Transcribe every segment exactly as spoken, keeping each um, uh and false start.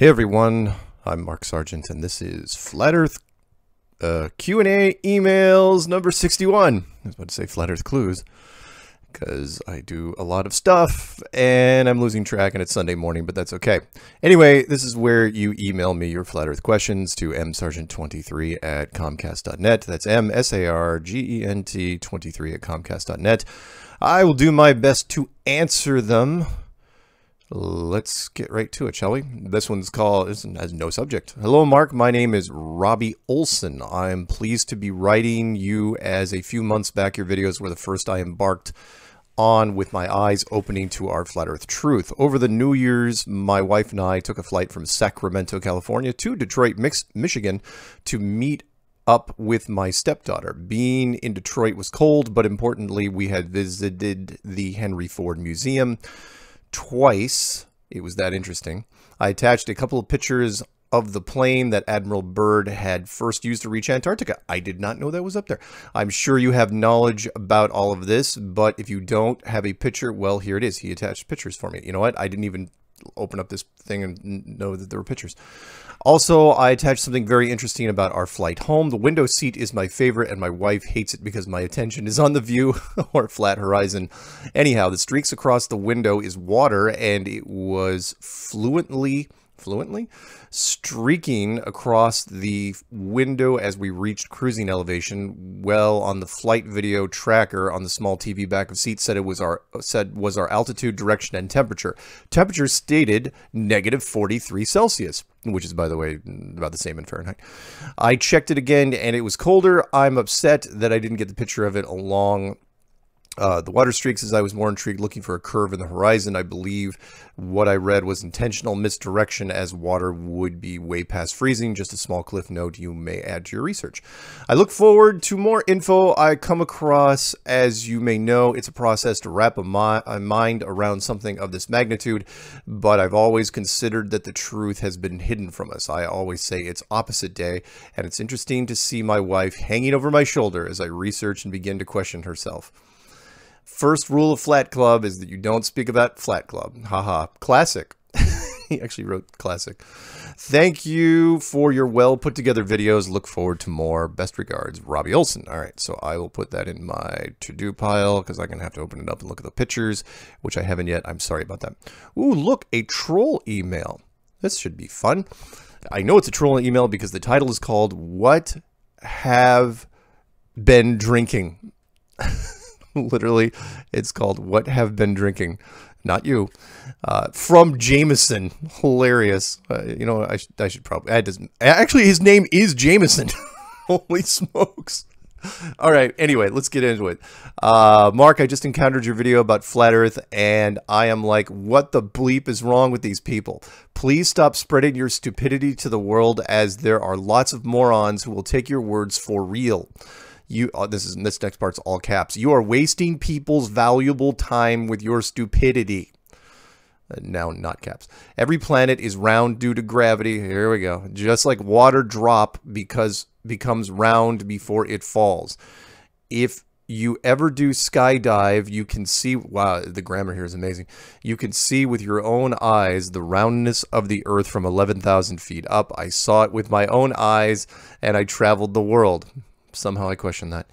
Hey everyone, I'm Mark Sargent and this is Flat Earth uh, Q and A emails number sixty-one. I was about to say Flat Earth Clues because I do a lot of stuff and I'm losing track and it's Sunday morning, but that's okay. Anyway, this is where you email me your Flat Earth questions to msargent23 at comcast.net. That's M S A R G E N T twenty-three at comcast dot net. I will do my best to answer them. Let's get right to it, shall we? This one's called, this one has no subject. Hello, Mark. My name is Robbie Olson. I'm pleased to be writing you as a few months back, your videos were the first I embarked on with my eyes opening to our flat earth truth. Over the New Year's, my wife and I took a flight from Sacramento, California to Detroit, Michigan to meet up with my stepdaughter. Being in Detroit was cold, but importantly, we had visited the Henry Ford Museum twice. It was that interesting. I attached a couple of pictures of the plane that Admiral Byrd had first used to reach Antarctica. I did not know that was up there. I'm sure you have knowledge about all of this, but if you don't have a picture, well, here it is. He attached pictures for me. You know what? I didn't even open up this thing and know that there were pictures. Also, I attached something very interesting about our flight home. The window seat is my favorite and my wife hates it because my attention is on the view or flat horizon. Anyhow, the streaks across the window is water and it was fluently fluently streaking across the window as we reached cruising elevation. Well, on the flight video tracker on the small T V back of seat said it was our said was our altitude, direction, and temperature. Temperature stated negative forty-three Celsius, which is, by the way, about the same in Fahrenheit. I checked it again and it was colder. I'm upset that I didn't get the picture of it along Uh, the water streaks, as I was more intrigued looking for a curve in the horizon. I believe what I read was intentional misdirection as water would be way past freezing. Just a small cliff note you may add to your research. I look forward to more info I come across. As you may know, it's a process to wrap a, mi a mind around something of this magnitude, but I've always considered that the truth has been hidden from us. I always say it's opposite day, and it's interesting to see my wife hanging over my shoulder as I research and begin to question herself. First rule of Flat Club is that you don't speak about Flat Club. Haha. Classic. He actually wrote classic. Thank you for your well put together videos. Look forward to more. Best regards, Robbie Olson. All right. So I will put that in my to-do pile because I'm going to have to open it up and look at the pictures, which I haven't yet. I'm sorry about that. Ooh, look, a troll email. This should be fun. I know it's a troll email because the title is called What Have Been Drinking? Literally, it's called What Have Been Drinking. Not you. Uh, from Jameson. Hilarious. Uh, you know, I, sh I should probably... I doesn't, actually, his name is Jameson. Holy smokes. All right. Anyway, let's get into it. Uh, Mark, I just encountered your video about Flat Earth, and I am like, what the bleep is wrong with these people? Please stop spreading your stupidity to the world, as there are lots of morons who will take your words for real. You, this is this next part's all caps. You are wasting people's valuable time with your stupidity. Uh, now, not caps. Every planet is round due to gravity. Here we go. Just like water drop because becomes round before it falls. If you ever do skydive, you can see. Wow, the grammar here is amazing. You can see with your own eyes the roundness of the Earth from eleven thousand feet up. I saw it with my own eyes, and I traveled the world. Somehow I question that.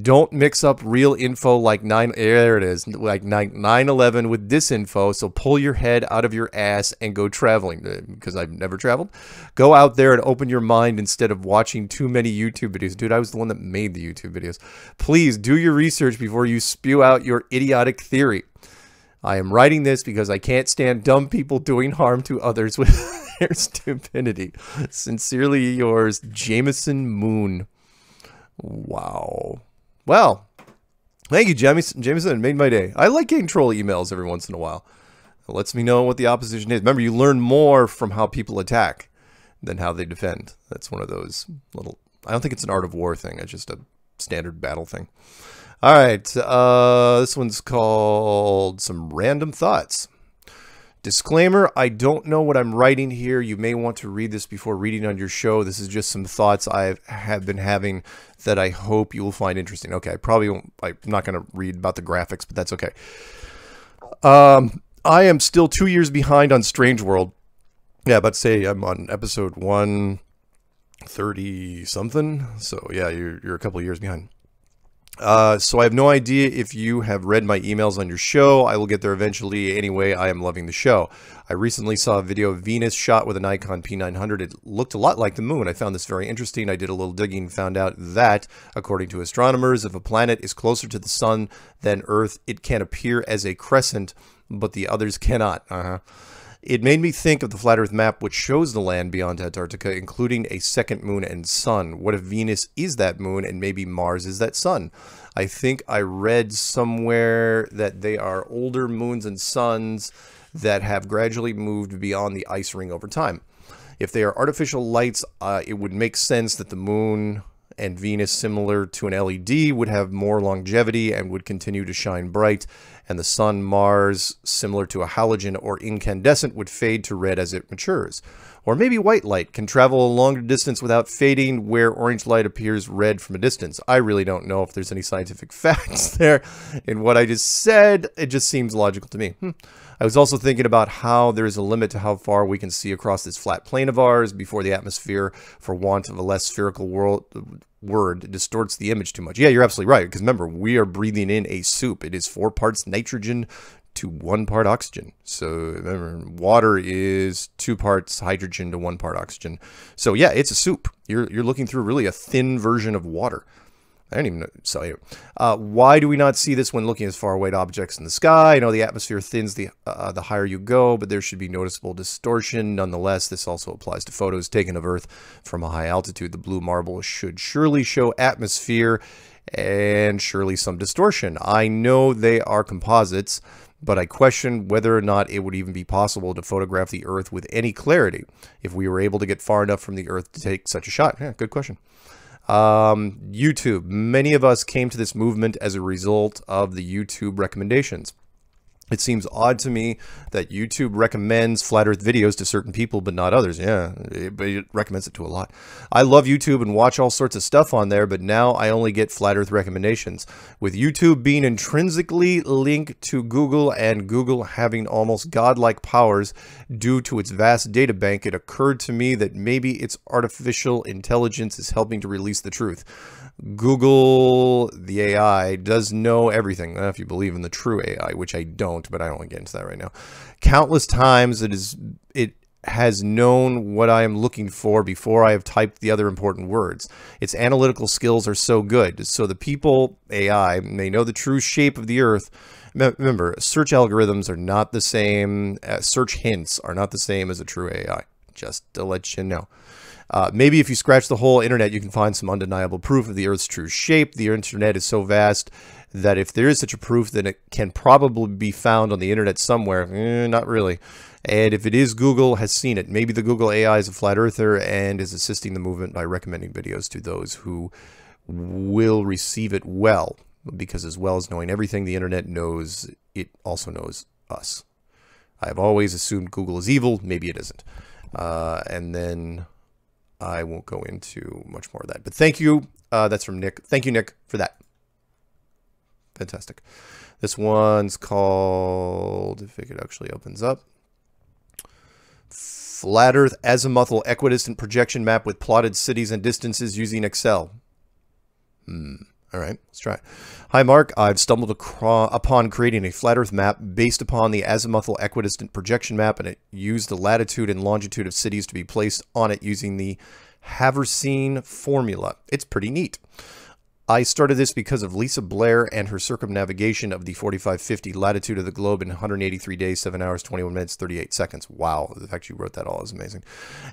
Don't mix up real info like nine. There it is, like nine eleven with disinfo. So pull your head out of your ass and go traveling, because I've never traveled. Go out there and open your mind instead of watching too many YouTube videos. Dude, I was the one that made the YouTube videos. Please do your research before you spew out your idiotic theory. I am writing this because I can't stand dumb people doing harm to others with their stupidity. Sincerely yours, Jameson Moon. Wow. Well, thank you, Jameson. Jameson made my day. I like getting troll emails every once in a while. It lets me know what the opposition is. Remember, you learn more from how people attack than how they defend. That's one of those little... I don't think it's an art of war thing. It's just a standard battle thing. All right. Uh, this one's called Some Random Thoughts. Disclaimer, I don't know what I'm writing here. You may want to read this before reading on your show. This is just some thoughts I have been having that I hope you will find interesting. Okay, I probably won't, I'm not going to read about the graphics, but that's okay. Um, I am still two years behind on Strange World. yeah, about to say I'm on episode one thirty something. So yeah, you're, you're a couple of years behind. Uh, so I have no idea if you have read my emails on your show. I will get there eventually. Anyway, I am loving the show. I recently saw a video of Venus shot with an Nikon P nine hundred. It looked a lot like the moon. I found this very interesting. I did a little digging and found out that, according to astronomers, if a planet is closer to the sun than Earth, it can appear as a crescent, but the others cannot. Uh-huh. It made me think of the Flat Earth map, which shows the land beyond Antarctica, including a second moon and sun. What if Venus is that moon and maybe Mars is that sun? I think I read somewhere that they are older moons and suns that have gradually moved beyond the ice ring over time. If they are artificial lights, uh, it would make sense that the moon and Venus, similar to an L E D, would have more longevity and would continue to shine bright, and the sun, Mars, similar to a halogen or incandescent, would fade to red as it matures. Or maybe white light can travel a longer distance without fading, where orange light appears red from a distance. I really don't know if there's any scientific facts there in what I just said. It just seems logical to me. Hmm. I was also thinking about how there is a limit to how far we can see across this flat plane of ours before the atmosphere, for want of a less spherical world, word, distorts the image too much. Yeah, you're absolutely right, because remember, we are breathing in a soup. It is four parts nitrogen to one part oxygen. So remember, water is two parts hydrogen to one part oxygen. So yeah, it's a soup. You're, you're looking through really a thin version of water. I don't even know. So, uh, why do we not see this when looking as far away to objects in the sky? I know the atmosphere thins the uh, the higher you go, but there should be noticeable distortion. Nonetheless, this also applies to photos taken of Earth from a high altitude. The blue marble should surely show atmosphere and surely some distortion. I know they are composites, but I question whether or not it would even be possible to photograph the Earth with any clarity if we were able to get far enough from the Earth to take such a shot. Yeah, good question. Um, YouTube. Many of us came to this movement as a result of the YouTube recommendations. It seems odd to me that YouTube recommends Flat Earth videos to certain people, but not others. Yeah, it, but it recommends it to a lot. I love YouTube and watch all sorts of stuff on there, but now I only get Flat Earth recommendations. With YouTube being intrinsically linked to Google and Google having almost godlike powers due to its vast data bank, it occurred to me that maybe its artificial intelligence is helping to release the truth. Google, the A I, does know everything, if you believe in the true A I, which I don't. But I don't want to get into that right now. Countless times it is it has known what I am looking for before I have typed the other important words. Its analytical skills are so good. So the people, A I, may know the true shape of the Earth. Remember, search algorithms are not the same. Uh, search hints are not the same as a true A I. Just to let you know. Uh, maybe if you scratch the whole internet, you can find some undeniable proof of the Earth's true shape. The internet is so vast that if there is such a proof, then it can probably be found on the internet somewhere. Eh, not really. And if it is, Google has seen it. Maybe the Google A I is a flat earther and is assisting the movement by recommending videos to those who will receive it well. Because as well as knowing everything the internet knows, it also knows us. I have always assumed Google is evil. Maybe it isn't. Uh, and then I won't go into much more of that. But thank you. Uh, that's from Nick. Thank you, Nick, for that. Fantastic. This one's called, if it actually opens up, Flat Earth Azimuthal Equidistant Projection Map with Plotted Cities and Distances using Excel. Hmm. All right, let's try it. Hi, Mark. I've stumbled upon creating a flat Earth map based upon the azimuthal equidistant projection map, and it used the latitude and longitude of cities to be placed on it using the Haversine formula. It's pretty neat. I started this because of Lisa Blair and her circumnavigation of the forty-five fifty latitude of the globe in one hundred eighty-three days, seven hours, twenty-one minutes, thirty-eight seconds. Wow, the fact you wrote that all is amazing.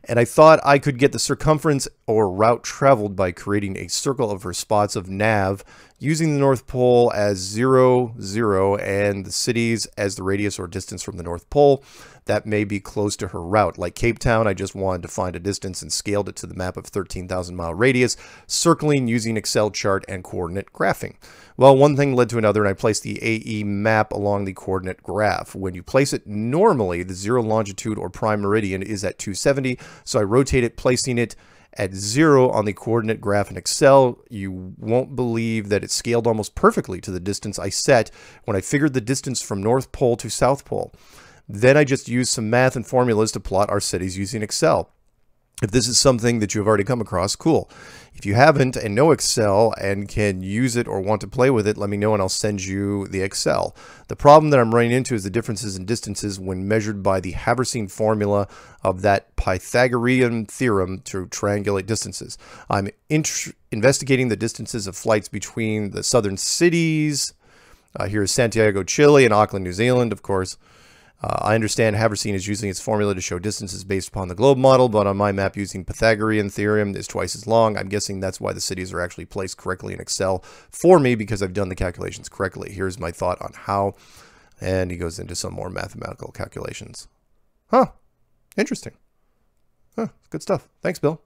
And I thought I could get the circumference or route traveled by creating a circle of her spots of nav using the North Pole as zero, zero, and the cities as the radius or distance from the North Pole that may be close to her route. Like Cape Town, I just wanted to find a distance and scaled it to the map of thirteen thousand mile radius, circling using Excel chart and coordinate graphing. Well, one thing led to another, and I placed the A E map along the coordinate graph. When you place it normally, the zero longitude or prime meridian is at two seventy, so I rotate it, placing it at zero on the coordinate graph in Excel. You won't believe that it scaled almost perfectly to the distance I set when I figured the distance from North Pole to South Pole. Then I just use some math and formulas to plot our cities using Excel. If this is something that you've already come across, cool. If you haven't and know Excel and can use it or want to play with it, let me know and I'll send you the Excel. The problem that I'm running into is the differences in distances when measured by the Haversine formula of that Pythagorean theorem to triangulate distances. I'm investigating the distances of flights between the southern cities. Uh, here is Santiago, Chile, and Auckland, New Zealand, of course. Uh, I understand Haversine is using its formula to show distances based upon the globe model, but on my map using Pythagorean theorem is twice as long. I'm guessing that's why the cities are actually placed correctly in Excel for me, because I've done the calculations correctly. Here's my thought on how, and he goes into some more mathematical calculations. Huh, interesting. Huh, good stuff. Thanks, Bill.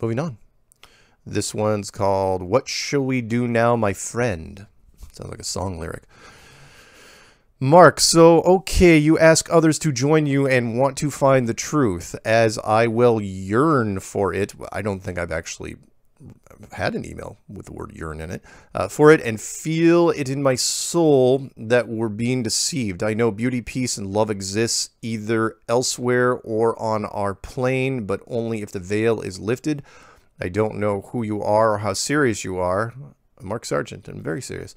Moving on. This one's called, What Shall We Do Now, My Friend? Sounds like a song lyric. Mark, so, okay, you ask others to join you and want to find the truth, as I will yearn for it. I don't think I've actually had an email with the word yearn in it. Uh, for it, and feel it in my soul that we're being deceived. I know beauty, peace, and love exists either elsewhere or on our plane, but only if the veil is lifted. I don't know who you are or how serious you are. Mark Sargent, I'm very serious.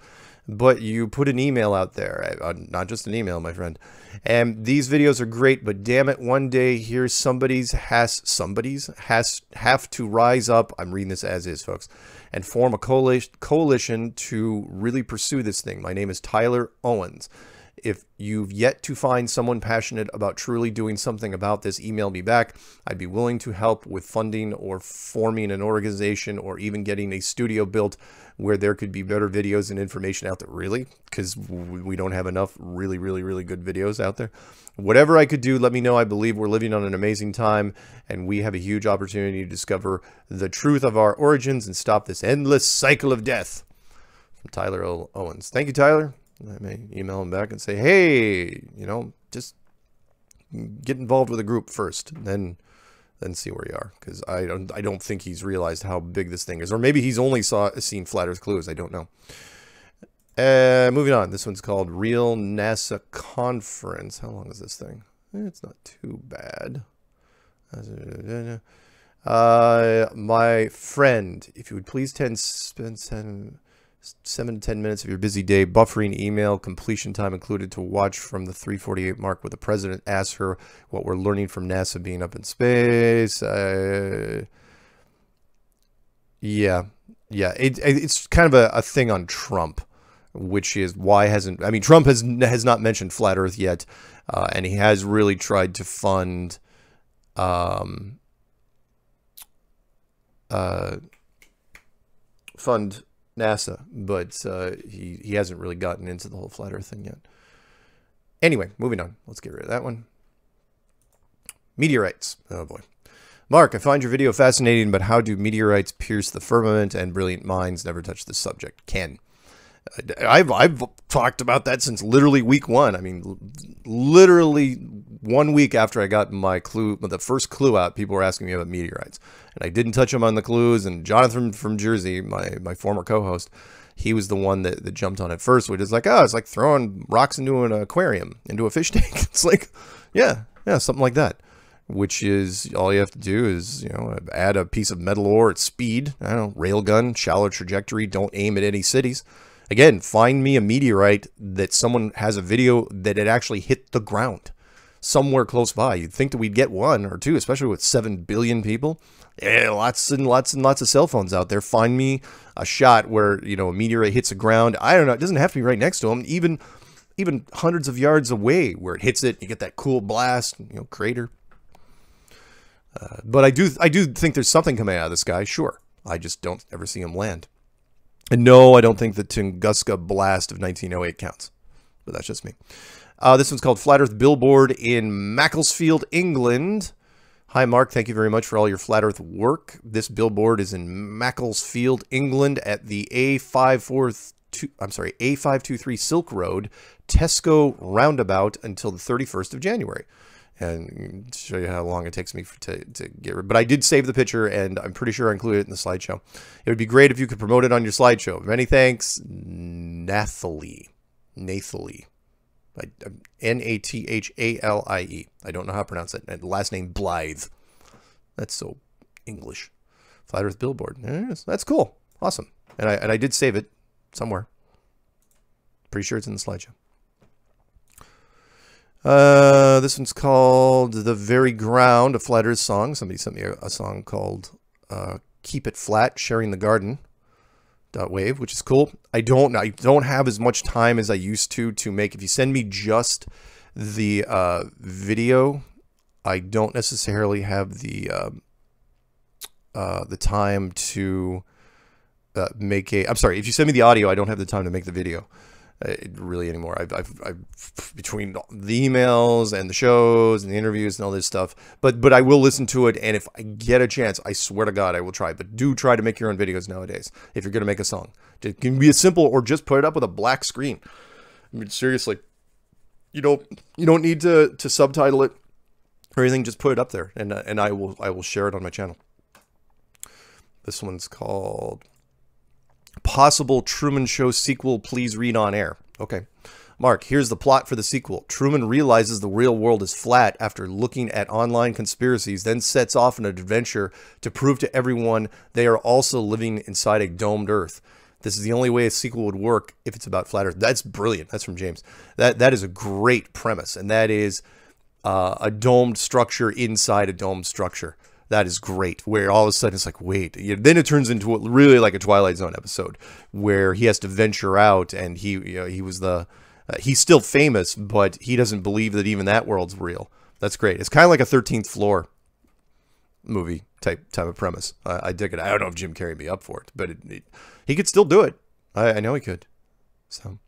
But you put an email out there, not just an email, my friend. And these videos are great, but damn it, one day here somebody's has somebody's has have to rise up. I'm reading this as is, folks, and form a coalition coalition to really pursue this thing. My name is Tyler Owens. If you've yet to find someone passionate about truly doing something about this, email me back. I'd be willing to help with funding or forming an organization or even getting a studio built where there could be better videos and information out there. Really? Because we don't have enough really, really, really good videos out there. Whatever I could do, let me know. I believe we're living on an amazing time and we have a huge opportunity to discover the truth of our origins and stop this endless cycle of death. From Tyler Owens. Thank you, Tyler. I may email him back and say, hey, you know, just get involved with a group first, then then see where you are. Because I don't I don't think he's realized how big this thing is. Or maybe he's only saw seen Flat Earth Clues. I don't know. Uh, moving on. This one's called Real NASA Conference. How long is this thing? It's not too bad. Uh, my friend, if you would please ten, spend ten... Seven to ten minutes of your busy day, buffering email, completion time included, to watch from the three forty-eight mark where the president asks her what we're learning from NASA being up in space. Uh, yeah, yeah, it, it's kind of a, a thing on Trump, which is why hasn't, I mean, Trump has, has not mentioned Flat Earth yet, uh, and he has really tried to fund um, uh, fund NASA, but uh, he, he hasn't really gotten into the whole Flat Earth thing yet. Anyway, moving on. Let's get rid of that one. Meteorites. Oh, boy. Mark, I find your video fascinating, but how do meteorites pierce the firmament and brilliant minds never touch the subject? Ken. I've, I've talked about that since literally week one. I mean, literally one week after I got my clue, the first clue out, people were asking me about meteorites. And I didn't touch them on the clues. And Jonathan from Jersey, my, my former co-host, he was the one that, that jumped on it first, which is like, oh, it's like throwing rocks into an aquarium, into a fish tank. It's like, yeah, yeah, something like that. Which is, all you have to do is, you know, add a piece of metal ore at speed. I don't know, railgun, shallow trajectory, don't aim at any cities. Again, find me a meteorite that someone has a video that it actually hit the ground somewhere close by. You'd think that we'd get one or two, especially with seven billion people. Yeah, lots and lots and lots of cell phones out there. Find me a shot where, you know, a meteorite hits the ground. I don't know. It doesn't have to be right next to them. Even, even hundreds of yards away where it hits it, you get that cool blast, you know, crater. Uh, but I do, I do think there's something coming out of the sky. Sure. I just don't ever see them land. And no, I don't think the Tunguska blast of nineteen oh eight counts, but that's just me. Uh, this one's called Flat Earth Billboard in Macclesfield, England. Hi, Mark. Thank you very much for all your Flat Earth work. This billboard is in Macclesfield, England at the A five forty-two, I'm sorry, A five twenty-three Silk Road, Tesco Roundabout until the thirty-first of January. And show you how long it takes me for to, to get rid. But I did save the picture, and I'm pretty sure I included it in the slideshow. It would be great if you could promote it on your slideshow. Many thanks, Nathalie. Nathalie. N A T H A L I E. I don't know how to pronounce it. And last name Blythe. That's so English. Flat Earth Billboard. There it is. That's cool. Awesome. And I, and I did save it somewhere. Pretty sure it's in the slideshow. Uh, this one's called The Very Ground, a Flat Earth song. Somebody sent me a, a song called uh, Keep It Flat, Sharing the Garden. Dot wave, which is cool. I don't I don't have as much time as I used to to make. If you send me just the uh, video, I don't necessarily have the uh, uh, the time to uh, make a. I'm sorry. If you send me the audio, I don't have the time to make the video uh, really anymore. I've, I've, I've between the emails and the shows and the interviews and all this stuff. But but I will listen to it, and if I get a chance, I swear to God, I will try. But do try to make your own videos nowadays if you're gonna make a song. It can be as simple, or just put it up with a black screen. I mean, seriously, you don't you don't need to to subtitle it or anything. Just put it up there, and uh, and I will I will share it on my channel. This one's called Possible Truman Show Sequel, Please Read on Air. Okay. Mark, here's the plot for the sequel. Truman realizes the real world is flat after looking at online conspiracies, then sets off on an adventure to prove to everyone they are also living inside a domed Earth. This is the only way a sequel would work if it's about flat Earth. That's brilliant. That's from James. That That is a great premise, and that is uh, a domed structure inside a domed structure. That is great, where all of a sudden it's like, wait, you know, then it turns into really like a Twilight Zone episode where he has to venture out, and he you know, he was the... Uh, he's still famous, but he doesn't believe that even that world's real. That's great. It's kind of like a thirteenth Floor movie type type of premise. Uh, I dig it. I don't know if Jim Carrey would be up for it, but it, it, he could still do it. I, I know he could. So,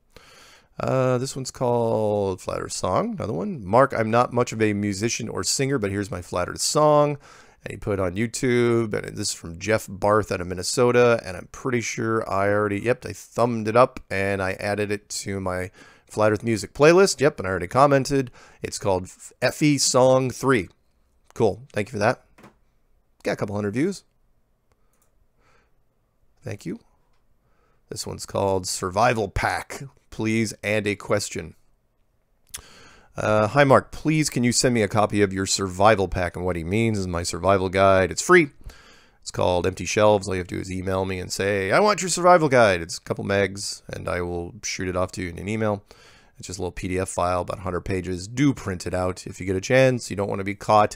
uh, this one's called Flat Earth Song. Another one. Mark, I'm not much of a musician or singer, but here's my Flat Earth song. And he put it on YouTube. And this is from Jeff Barth out of Minnesota. And I'm pretty sure I already, yep, I thumbed it up and I added it to my Flat Earth Music playlist. Yep, and I already commented. It's called Effie Song three. Cool. Thank you for that. Got a couple hundred views. Thank you. This one's called Survival Pack, Please and a Question. Uh, hi, Mark. Please, can you send me a copy of your Survival Pack? And what he means is my survival guide. It's free. It's called Empty Shelves. All you have to do is email me and say, I want your survival guide. It's a couple megs, and I will shoot it off to you in an email. It's just a little P D F file, about one hundred pages. Do print it out if you get a chance. You don't want to be caught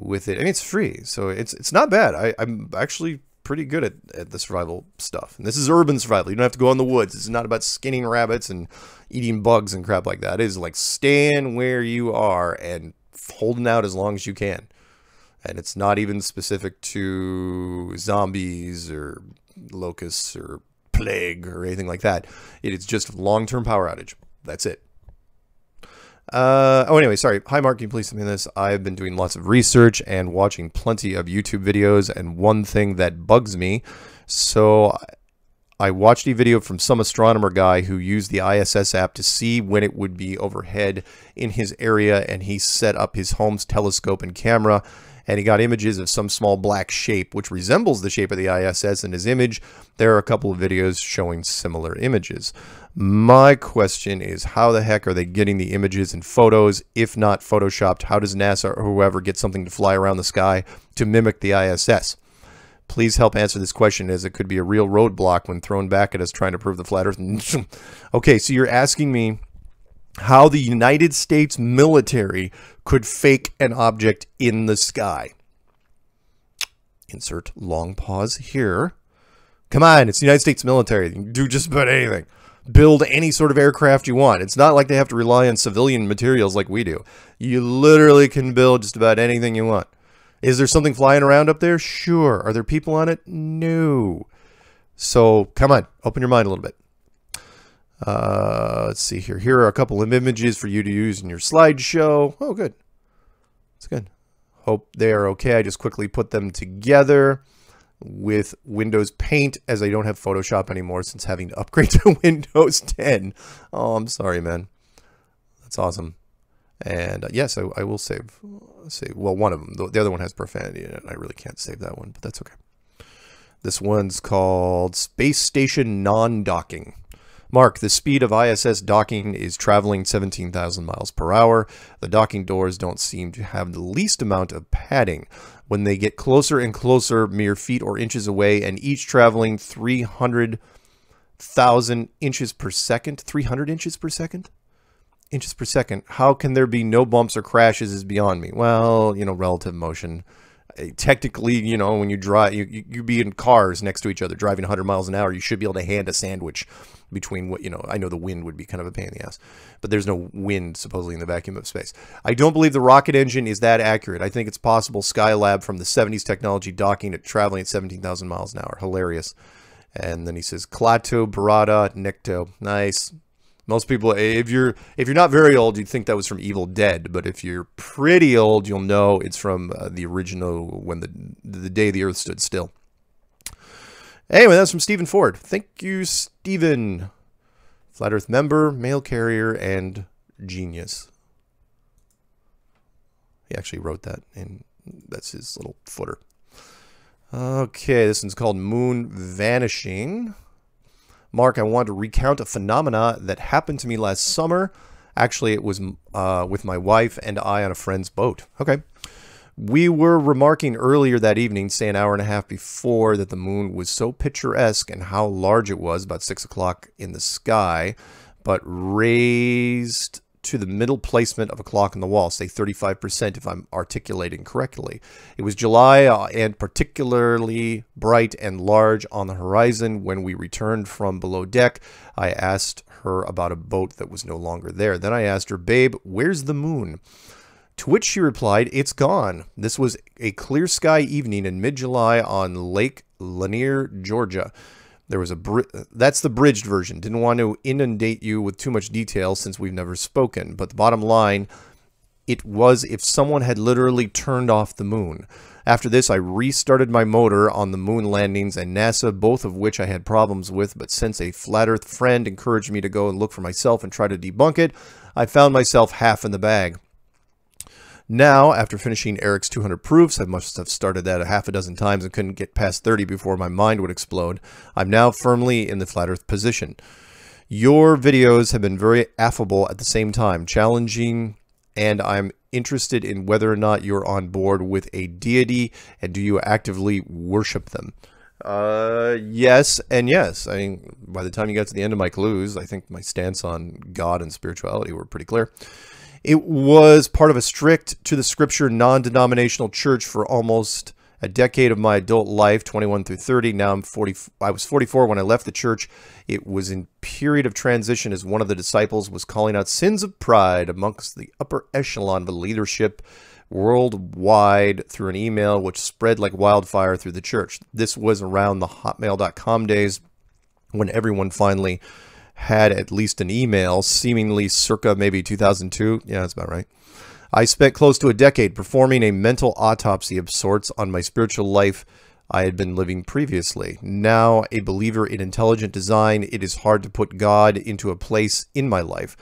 with it. I mean, it's free, so it's it's not bad. I, I'm actually pretty good at, at the survival stuff. And this is urban survival. You don't have to go out in the woods. It's not about skinning rabbits and eating bugs and crap like that. It is like staying where you are and holding out as long as you can. And it's not even specific to zombies or locusts or plague or anything like that. It is just long-term power outage. That's it. Uh, oh, anyway, sorry. Hi, Mark. Can you please send me this? I've been doing lots of research and watching plenty of YouTube videos. And one thing that bugs me, so I watched a video from some astronomer guy who used the I S S app to see when it would be overhead in his area. And he set up his home's telescope and camera. And he got images of some small black shape, which resembles the shape of the I S S in his image. There are a couple of videos showing similar images. My question is, how the heck are they getting the images and photos, if not photoshopped? How does NASA or whoever get something to fly around the sky to mimic the I S S? Please help answer this question, as it could be a real roadblock when thrown back at us trying to prove the flat Earth. Okay, so you're asking me how the United States military could fake an object in the sky. Insert long pause here. Come on, it's the United States military. You can do just about anything. Build any sort of aircraft you want. It's not like they have to rely on civilian materials like we do. You literally can build just about anything you want. Is there something flying around up there? Sure. Are there people on it? No. So come on, open your mind a little bit. Uh, let's see here. Here are a couple of images for you to use in your slideshow. Oh, good. That's good. Hope they are okay. I just quickly put them together with Windows Paint, as I don't have Photoshop anymore since having to upgrade to Windows ten. Oh, I'm sorry, man. That's awesome. And uh, yes, I, I will save, save. Well, one of them. The, the other one has profanity in it. I really can't save that one, but that's okay. This one's called Space Station Non-Docking. Mark, the speed of I S S docking is traveling seventeen thousand miles per hour. The docking doors don't seem to have the least amount of padding. When they get closer and closer, mere feet or inches away, and each traveling three hundred thousand inches per second, three hundred inches per second? Inches per second. How can there be no bumps or crashes is beyond me. Well, you know, relative motion. Technically, you know, when you drive, you, you, you be in cars next to each other driving one hundred miles an hour, you should be able to hand a sandwich between what, you know, I know the wind would be kind of a pain in the ass, but there's no wind supposedly in the vacuum of space. I don't believe the rocket engine is that accurate. I think it's possible Skylab from the seventies technology docking at traveling at seventeen thousand miles an hour. Hilarious. And then he says, Klaatu, Barada, Necto. Nice. Most people, if you're if you're not very old, you'd think that was from Evil Dead. But if you're pretty old, you'll know it's from uh, the original, when the the day the Earth stood still. Anyway, that's from Stephen Ford. Thank you, Stephen. Flat Earth member, mail carrier, and genius. He actually wrote that, and that's his little footer. Okay, this one's called Moon Vanishing. Mark, I want to recount a phenomena that happened to me last summer. Actually, it was uh, with my wife and I on a friend's boat. Okay. We were remarking earlier that evening, say an hour and a half before, that the moon was so picturesque and how large it was, about six o'clock in the sky, but raised to the middle placement of a clock on the wall, say thirty-five percent if I'm articulating correctly. It was July uh, and particularly bright and large on the horizon. When we returned from below deck, I asked her about a boat that was no longer there. Then I asked her, babe, where's the moon? To which she replied, it's gone. This was a clear sky evening in mid-July on Lake Lanier, Georgia. There was a bri that's the bridged version. Didn't want to inundate you with too much detail since we've never spoken. But the bottom line, it was if someone had literally turned off the moon. After this, I restarted my motor on the moon landings and NASA, both of which I had problems with. But since a flat earth friend encouraged me to go and look for myself and try to debunk it, I found myself half in the bag. Now, after finishing Eric's two hundred proofs, I must have started that a half a dozen times and couldn't get past thirty before my mind would explode. I'm now firmly in the flat earth position. Your videos have been very affable at the same time, challenging, and I'm interested in whether or not you're on board with a deity and do you actively worship them? Uh, yes and yes. I mean, by the time you got to the end of my clues, I think my stance on God and spirituality were pretty clear. It was part of a strict to the scripture non-denominational church for almost a decade of my adult life, twenty-one through thirty. Now I'm forty. I was forty-four when I left the church. It was in period of transition as one of the disciples was calling out sins of pride amongst the upper echelon of the leadership worldwide through an email which spread like wildfire through the church. This was around the hotmail dot com days when everyone finally had at least an email, seemingly circa maybe two thousand two. Yeah, that's about right. I spent close to a decade performing a mental autopsy of sorts on my spiritual life I had been living previously. Now a believer in intelligent design, it is hard to put God into a place in my life,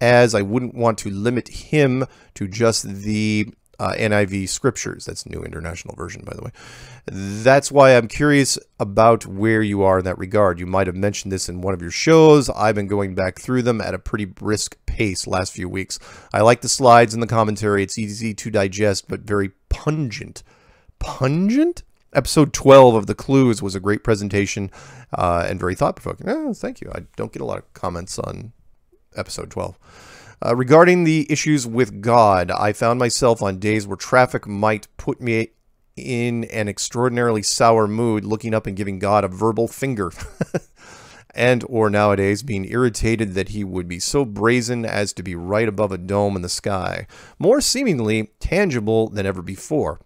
as I wouldn't want to limit him to just the Uh, N I V scriptures. That's New International Version, by the way. That's why I'm curious about where you are in that regard. You might have mentioned this in one of your shows. I've been going back through them at a pretty brisk pace last few weeks. I like the slides and the commentary. It's easy to digest, but very pungent. Pungent? Episode twelve of The Clues was a great presentation uh, and very thought-provoking. Oh, thank you. I don't get a lot of comments on episode twelve. Uh, regarding the issues with God, I found myself on days where traffic might put me in an extraordinarily sour mood, looking up and giving God a verbal finger. And or nowadays being irritated that he would be so brazen as to be right above a dome in the sky, more seemingly tangible than ever before.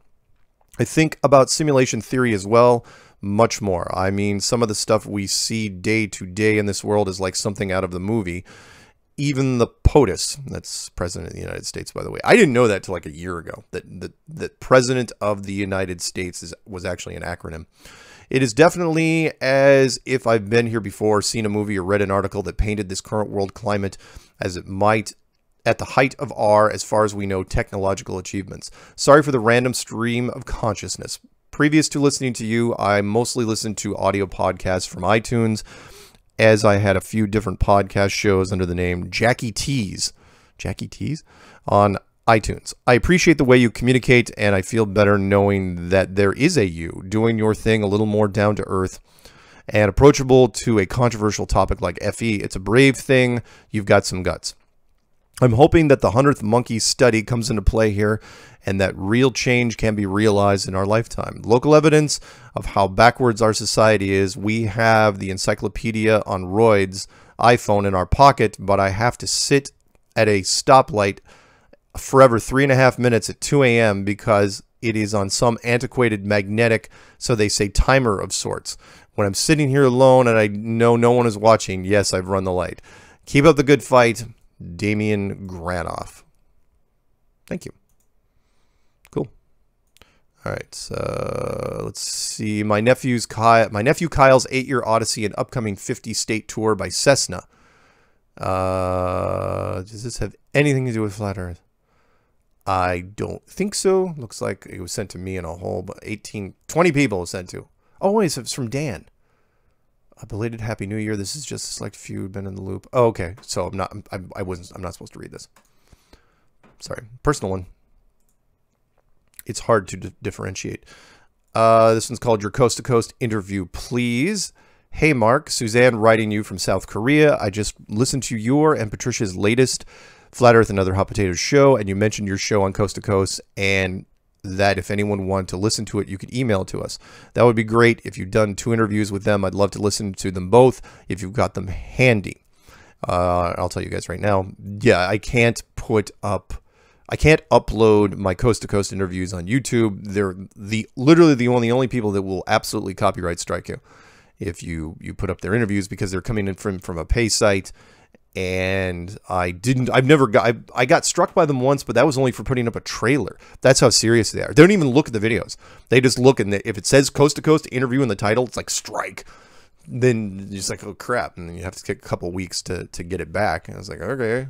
I think about simulation theory as well. Much more. I mean, some of the stuff we see day to day in this world is like something out of the movie. Even the POTUS, that's President of the United States, by the way. I didn't know that till like a year ago, that the, the President of the United States is, was actually an acronym. It is definitely as if I've been here before, seen a movie or read an article that painted this current world climate as it might at the height of our, as far as we know, technological achievements. Sorry for the random stream of consciousness. Previous to listening to you, I mostly listened to audio podcasts from iTunes. as I had a few different podcast shows under the name Jackie T's, Jackie T's on iTunes. I appreciate the way you communicate, and I feel better knowing that there is a you doing your thing a little more down to earth and approachable to a controversial topic like F E. It's a brave thing. You've got some guts. I'm hoping that the hundredth monkey study comes into play here and that real change can be realized in our lifetime. Local evidence of how backwards our society is. We have the encyclopedia on Royd's iPhone in our pocket, but I have to sit at a stoplight forever three and a half minutes at two A M because it is on some antiquated magnetic, so they say, timer of sorts. When I'm sitting here alone and I know no one is watching, yes, I've run the light. Keep up the good fight, Damian Granoff. Thank you. Cool. All right. So let's see. My nephew's Kyle, my nephew Kyle's eight-year odyssey and upcoming fifty-state tour by Cessna. Uh, does this have anything to do with Flat Earth? I don't think so. Looks like it was sent to me in a whole, but eighteen, twenty people it was sent to. Oh, wait, it's from Dan. A belated Happy New Year. This is just a select few who've been in the loop. Oh, okay. So I'm not, I, I wasn't, I'm not supposed to read this. Sorry. Personal one. It's hard to differentiate. Uh, this one's called Your Coast to Coast Interview, Please. Hey, Mark. Suzanne writing you from South Korea. I just listened to your and Patricia's latest Flat Earth and Other Hot Potatoes show, and you mentioned your show on Coast to Coast, and that if anyone wanted to listen to it, you could email it to us. That would be great. If you've done two interviews with them, I'd love to listen to them both if you've got them handy. Uh, I'll tell you guys right now. Yeah, I can't put up, I can't upload my Coast to Coast interviews on YouTube. They're the literally the only, only people that will absolutely copyright strike you if you, you put up their interviews, because they're coming in from, from a pay site. And I didn't, I've never got, I, I got struck by them once, but that was only for putting up a trailer. That's how serious they are. They don't even look at the videos. They just look, and they, if it says Coast to Coast interview in the title, it's like strike. Then you're just like, oh crap. And then you have to take a couple of weeks to, to get it back. And I was like, okay.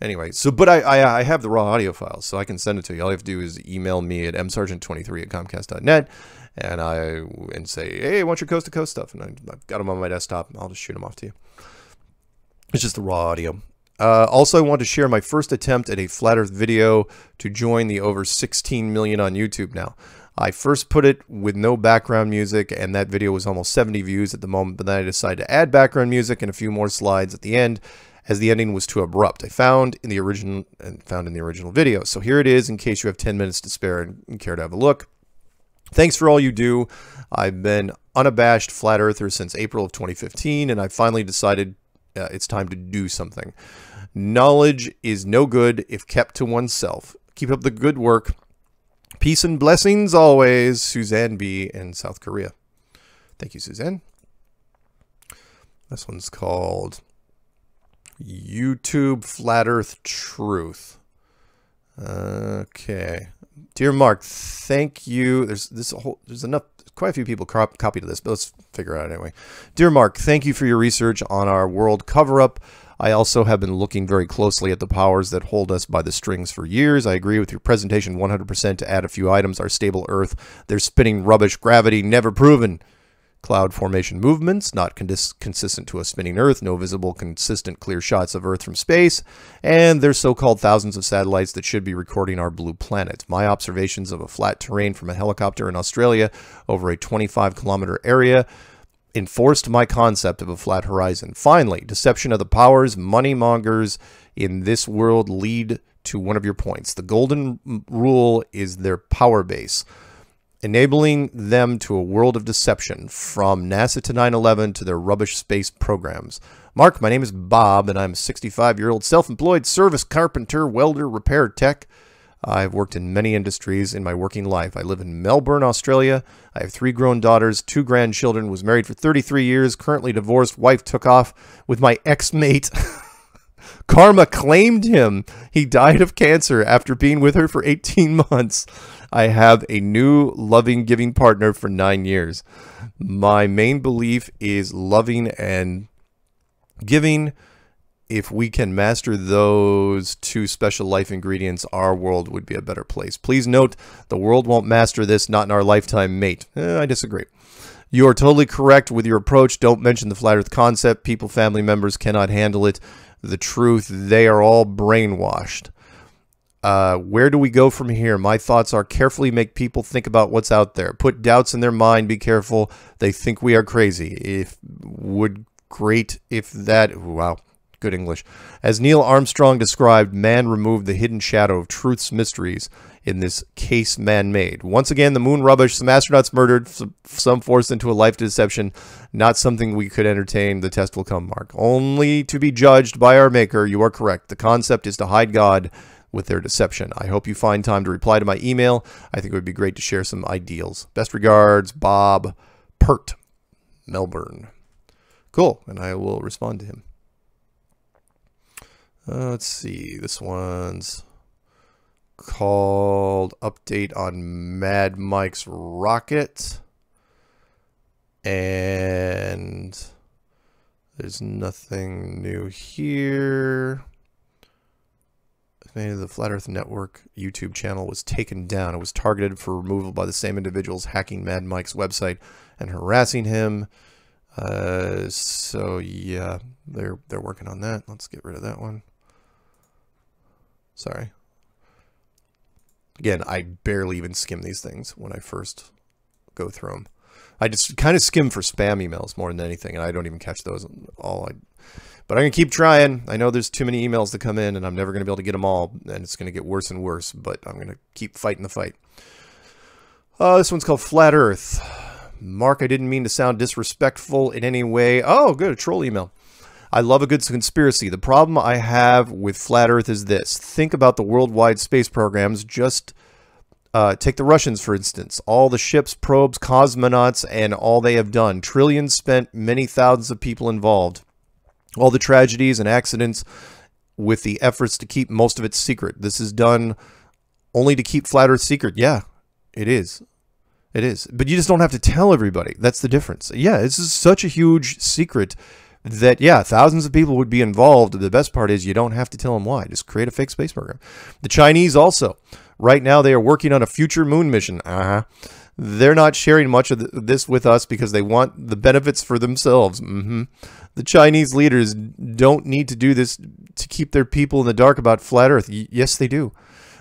Anyway, so, but I, I, I have the raw audio files, so I can send it to you. All you have to do is email me at m sargent twenty-three at comcast dot net and I, and say, hey, I want your Coast to Coast stuff. And I, I've got them on my desktop. I'll just shoot them off to you. It's just the raw audio. Uh, also, I want to share my first attempt at a Flat Earth video to join the over sixteen million on YouTube now. I first put it with no background music, and that video was almost seventy views at the moment, but then I decided to add background music and a few more slides at the end, as the ending was too abrupt. I found in the original and found in the original video. So here it is, in case you have ten minutes to spare and care to have a look. Thanks for all you do. I've been unabashed Flat Earther since April of twenty fifteen, and I finally decided Uh, it's time to do something. Knowledge is no good if kept to oneself. Keep up the good work. Peace and blessings always, Suzanne B. in South Korea. Thank you, Suzanne. This one's called YouTube Flat Earth Truth. Okay. Dear Mark, thank you. There's this whole, there's enough, quite a few people cop, copied this, but let's figure it out anyway. Dear Mark, thank you for your research on our world cover-up. I also have been looking very closely at the powers that hold us by the strings for years. I agree with your presentation one hundred percent to add a few items. Our stable Earth, their spinning rubbish, gravity never proven. Cloud formation movements, not consistent to a spinning Earth, no visible, consistent, clear shots of Earth from space, and their so-called thousands of satellites that should be recording our blue planet. My observations of a flat terrain from a helicopter in Australia over a twenty-five kilometer area enforced my concept of a flat horizon. Finally, deception of the powers, money mongers in this world lead to one of your points. The golden rule is their power base, enabling them to a world of deception, from NASA to nine eleven to their rubbish space programs. Mark, my name is Bob, and I'm a sixty-five-year-old self-employed service carpenter, welder, repair tech. I've worked in many industries in my working life. I live in Melbourne, Australia. I have three grown daughters, two grandchildren, was married for thirty-three years, currently divorced, wife took off with my ex-mate. Karma claimed him. He died of cancer after being with her for eighteen months. I have a new loving, giving partner for nine years. My main belief is loving and giving. If we can master those two special life ingredients, our world would be a better place. Please note, the world won't master this, not in our lifetime, mate. Eh, I disagree. You are totally correct with your approach. Don't mention the flat earth concept. People, family members cannot handle it. The truth, they are all brainwashed. Uh, where do we go from here? My thoughts are carefully make people think about what's out there. Put doubts in their mind. Be careful. They think we are crazy. If would great if that... Wow. Good English. As Neil Armstrong described, man removed the hidden shadow of truth's mysteries, in this case man-made. Once again, the moon rubbish, some astronauts murdered, some forced into a life of deception, not something we could entertain. The test will come, Mark. Only to be judged by our maker. You are correct. The concept is to hide God with their deception. I hope you find time to reply to my email. I think it would be great to share some ideals. Best regards, Bob Pert, Melbourne. Cool, and I will respond to him. Uh, let's see, this one's called Update on Mad Mike's Rocket, and there's nothing new here. The Flat Earth Network YouTube channel was taken down. It was targeted for removal by the same individuals hacking Mad Mike's website and harassing him. Uh, so yeah, they're, they're working on that. Let's get rid of that one. Sorry. Again, I barely even skim these things when I first go through them. I just kind of skim for spam emails more than anything, and I don't even catch those all. I, but I'm going to keep trying. I know there's too many emails to come in, and I'm never going to be able to get them all, and it's going to get worse and worse, but I'm going to keep fighting the fight. Uh, this one's called Flat Earth. Mark, I didn't mean to sound disrespectful in any way. Oh, good, a troll email. I love a good conspiracy. The problem I have with Flat Earth is this. Think about the worldwide space programs. Just uh, take the Russians, for instance. All the ships, probes, cosmonauts, and all they have done. Trillions spent, many thousands of people involved. All the tragedies and accidents with the efforts to keep most of it secret. This is done only to keep Flat Earth secret. Yeah, it is. It is. But you just don't have to tell everybody. That's the difference. Yeah, this is such a huge secret that, yeah, thousands of people would be involved. The best part is you don't have to tell them why. Just create a fake space program. The Chinese also. Right now, they are working on a future moon mission. Uh-huh. They're not sharing much of this with us because they want the benefits for themselves. Mm-hmm. The Chinese leaders don't need to do this to keep their people in the dark about Flat Earth. Y- yes, they do.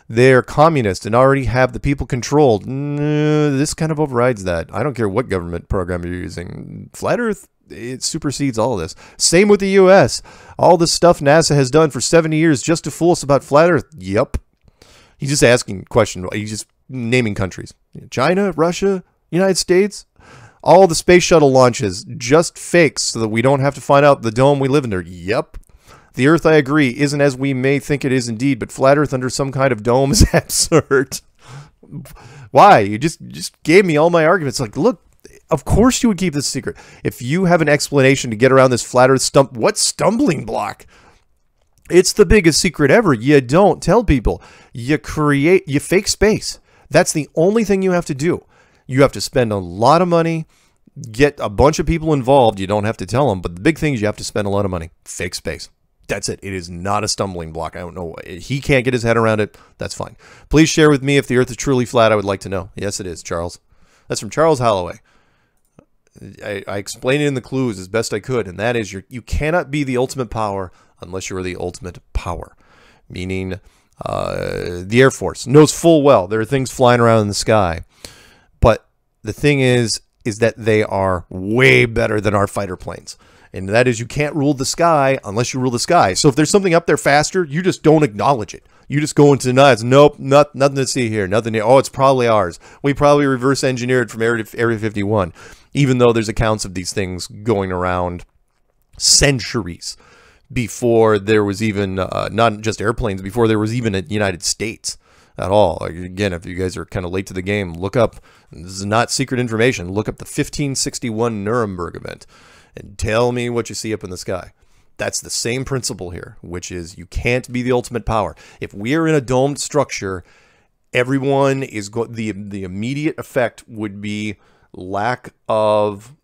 They're communist and already have the people controlled. No, this kind of overrides that. I don't care what government program you're using. Flat Earth, it supersedes all of this. Same with the U S. All the stuff NASA has done for seventy years just to fool us about Flat Earth. Yep. He's just asking questions. He's just naming countries. China, Russia, United States. All the space shuttle launches, just fakes so that we don't have to find out the dome we live under. Yep. The Earth, I agree, isn't as we may think it is indeed, but Flat Earth under some kind of dome is absurd. Why? You just, just gave me all my arguments. Like, look, of course you would keep this secret. If you have an explanation to get around this Flat Earth stump, what stumbling block? It's the biggest secret ever. You don't tell people. You create, you fake space. That's the only thing you have to do. You have to spend a lot of money, get a bunch of people involved. You don't have to tell them, but the big thing is you have to spend a lot of money. Fake space. That's it. It is not a stumbling block. I don't know. He can't get his head around it. That's fine. Please share with me if the Earth is truly flat. I would like to know. Yes, it is, Charles. That's from Charles Holloway. I, I explained it in the clues as best I could, and that is you're, you cannot be the ultimate power unless you are the ultimate power, meaning uh, the Air Force knows full well there are things flying around in the sky. But the thing is, is that they are way better than our fighter planes. And that is you can't rule the sky unless you rule the sky. So if there's something up there faster, you just don't acknowledge it. You just go into denials. Nope, not, nothing to see here. Nothing here. Oh, it's probably ours. We probably reverse engineered from Area fifty-one, even though there's accounts of these things going around centuries before there was even, uh, not just airplanes, before there was even a United States at all. Again, if you guys are kind of late to the game, look up, this is not secret information, look up the fifteen sixty-one Nuremberg event. And tell me what you see up in the sky. That's the same principle here, which is you can't be the ultimate power. If we're in a domed structure, everyone is going, the, the immediate effect would be lack of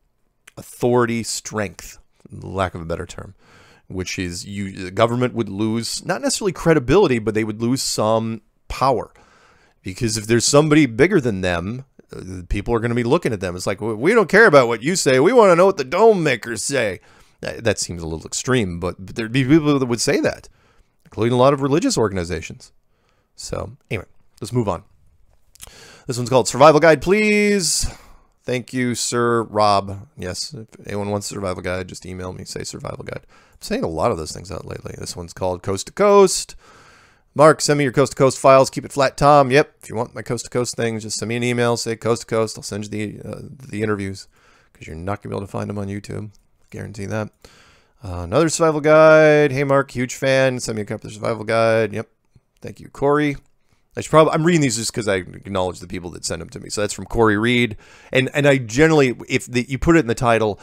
authority, strength, lack of a better term, which is you, the government would lose, not necessarily credibility, but they would lose some power. Because if there's somebody bigger than them, people are going to be looking at them. It's like, we don't care about what you say. We want to know what the dome makers say. That seems a little extreme, but there'd be people that would say that, including a lot of religious organizations. So anyway, let's move on. This one's called Survival Guide, Please. Thank you, Sir Rob. Yes, if anyone wants a survival guide, just email me, say survival guide. I'm saying a lot of those things out lately. This one's called Coast to Coast. Mark, send me your Coast to Coast files. Keep it flat, Tom. Yep, if you want my Coast to Coast things, just send me an email, say Coast to Coast. I'll send you the, uh, the interviews, because you're not going to be able to find them on YouTube. Guarantee that. Uh, another survival guide. Hey, Mark, huge fan. Send me a copy of the survival guide. Yep. Thank you, Corey. I should probably, I'm reading these just because I acknowledge the people that send them to me. So that's from Corey Reed. And and I generally, if the, you put it in the title,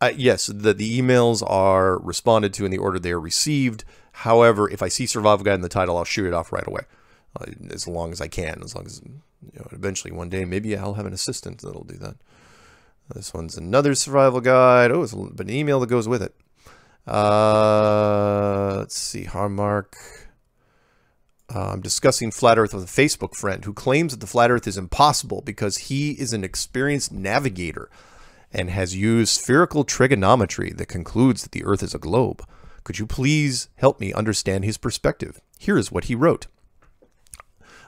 uh, yes, the, the emails are responded to in the order they are received. However, if I see survival guide in the title, I'll shoot it off right away, uh, as long as I can. As long as, you know, eventually one day, maybe I'll have an assistant that'll do that. This one's another survival guide. Oh, it's an email that goes with it. Uh, let's see, Harmark. Uh, I'm discussing Flat Earth with a Facebook friend who claims that the Flat Earth is impossible because he is an experienced navigator and has used spherical trigonometry that concludes that the Earth is a globe. Could you please help me understand his perspective? Here is what he wrote.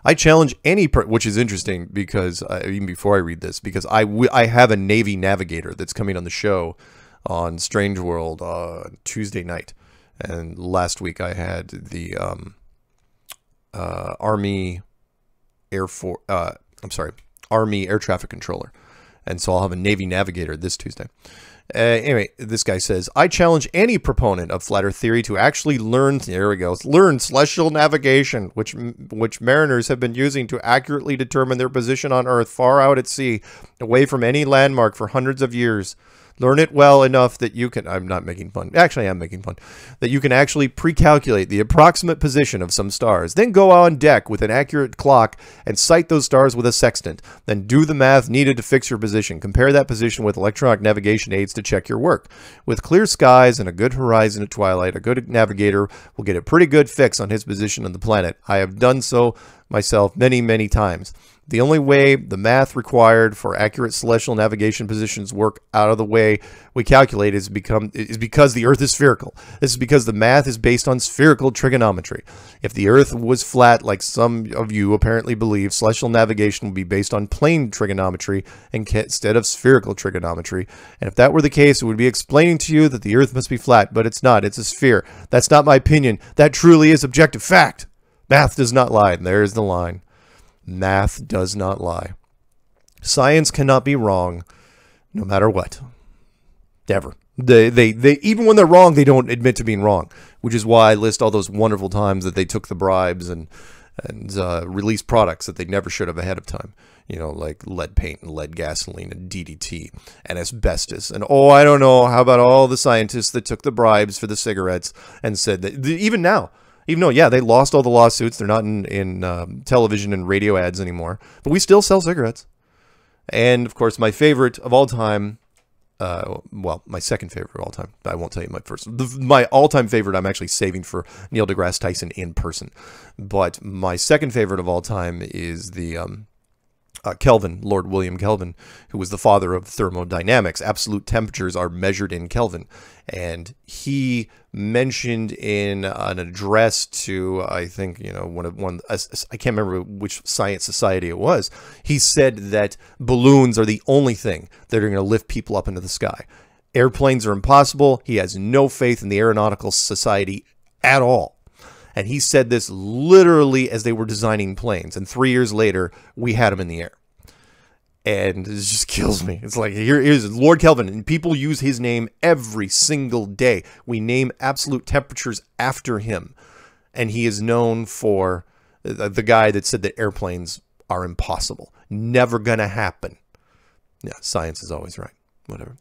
I challenge any, per which is interesting because uh, even before I read this, because I, w I have a Navy navigator that's coming on the show on Strange World uh, Tuesday night. And last week I had the um, uh, Army Air Force, uh, I'm sorry, Army Air Traffic Controller. And so I'll have a Navy navigator this Tuesday. Uh, anyway, this guy says, I challenge any proponent of flat earth theory to actually learn, there we go, learn celestial navigation, which which mariners have been using to accurately determine their position on Earth far out at sea, away from any landmark for hundreds of years. Learn it well enough that you can, I'm not making fun, actually I am making fun, that you can actually pre-calculate the approximate position of some stars. Then go on deck with an accurate clock and sight those stars with a sextant. Then do the math needed to fix your position. Compare that position with electronic navigation aids to check your work. With clear skies and a good horizon at twilight, a good navigator will get a pretty good fix on his position on the planet. I have done so myself many, many times. The only way the math required for accurate celestial navigation positions work out of the way we calculate is become is because the Earth is spherical. This is because the math is based on spherical trigonometry. If the Earth was flat, like some of you apparently believe, celestial navigation would be based on plane trigonometry instead of spherical trigonometry. And if that were the case, it would be explaining to you that the Earth must be flat, but it's not. It's a sphere. That's not my opinion. That truly is objective fact. Math does not lie. And there's the line. Math does not lie. Science cannot be wrong, no matter what. Ever. They, they, they, even when they're wrong, they don't admit to being wrong, which is why I list all those wonderful times that they took the bribes and and uh, released products that they never should have ahead of time. You know, like lead paint and lead gasoline and D D T and asbestos. And, oh, I don't know, how about all the scientists that took the bribes for the cigarettes and said that, even now, even though, yeah, they lost all the lawsuits. They're not in, in um, television and radio ads anymore. But we still sell cigarettes. And, of course, my favorite of all time, uh, well, my second favorite of all time. I won't tell you my first. The, my all-time favorite I'm actually saving for Neil deGrasse Tyson in person. But my second favorite of all time is the um, uh, Kelvin, Lord William Kelvin, who was the father of thermodynamics. Absolute temperatures are measured in Kelvin. And he mentioned in an address to, I think, you know, one of one, I can't remember which science society it was. He said that balloons are the only thing that are going to lift people up into the sky. Airplanes are impossible. He has no faith in the aeronautical society at all. And he said this literally as they were designing planes. And three years later, we had them in the air. And it just kills me. It's like, here is Lord Kelvin, and people use his name every single day. We name absolute temperatures after him. And he is known for the guy that said that airplanes are impossible. Never going to happen. Yeah, science is always right. Whatever.